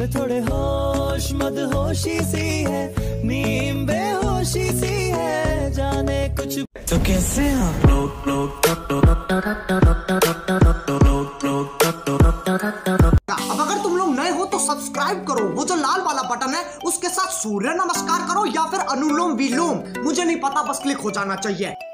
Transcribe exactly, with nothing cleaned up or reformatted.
थोड़े थोड़े होश मदहोशी सी है, नीम बेहोशी सी है, जाने कुछ तो कैसे आप लोग लोग अब अगर तुम लोग नए हो तो सब्सक्राइब करो, वो जो लाल वाला बटन है उसके साथ सूर्य नमस्कार करो या फिर अनुलोम विलोम, मुझे नहीं पता, बस क्लिक हो जाना चाहिए।